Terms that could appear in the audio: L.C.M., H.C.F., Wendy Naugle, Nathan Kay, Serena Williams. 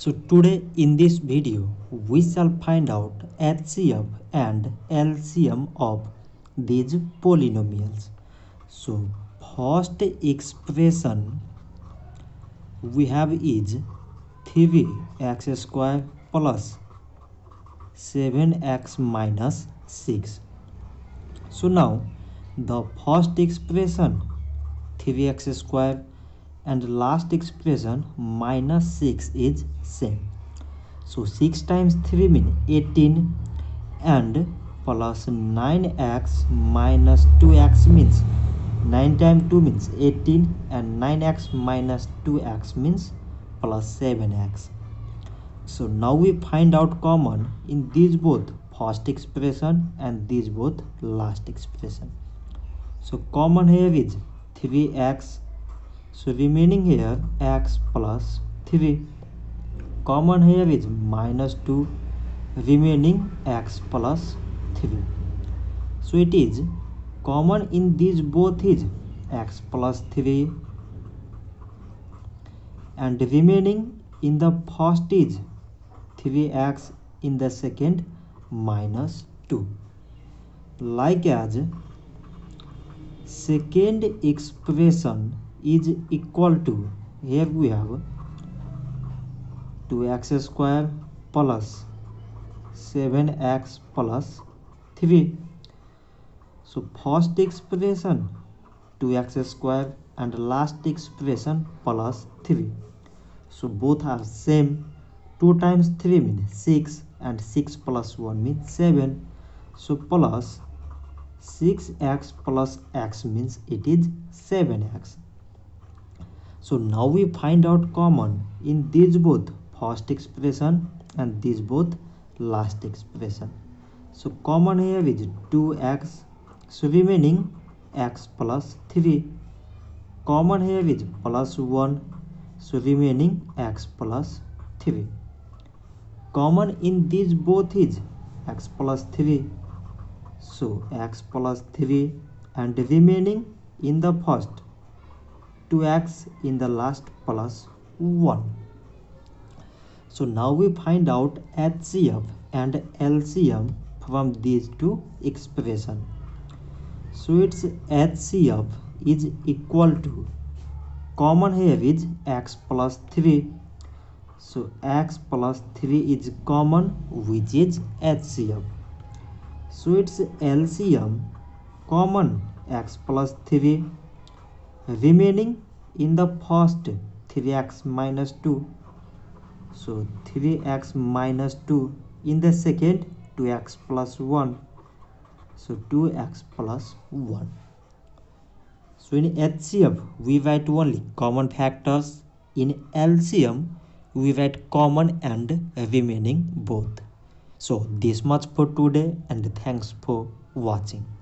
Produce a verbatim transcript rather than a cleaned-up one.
So today in this video we shall find out H C F and L C M of these polynomials. So first expression we have is three x square plus seven x minus six. So now the first expression three x square and last expression minus six is same. So six times three means eighteen and plus nine x minus two x means nine times two means eighteen and nine x minus two x means plus seven x. So now we find out common in these both first expression and these both last expression. So common here is three x. So remaining here x plus three. Common here is minus two. Remaining x plus three. So it is common in these both is x plus three. And remaining in the first is three x. In the second minus two. Like as second expression is equal to, here we have two x square plus seven x plus three. So first expression two x square and last expression plus three. So both are same. two times three means six and six plus one means seven. So plus six x plus x means it is seven x. So now we find out common in these both first expression and these both last expression. So common here is two x. So remaining x plus three. Common here is plus one. So remaining x plus three. Common in these both is x plus three. So x plus three and remaining in the first two x, in the last plus one. So now we find out H C F and L C M from these two expression. So its H C F is equal to, common here is x plus three. So x plus three is common, which is H C F. So its L C M, common x plus three, remaining in the first three x minus two. So three x minus two, in the second two x plus one. So two x plus one. So in H C F we write only common factors. In L C M we write common and remaining both. So this much for today, and thanks for watching.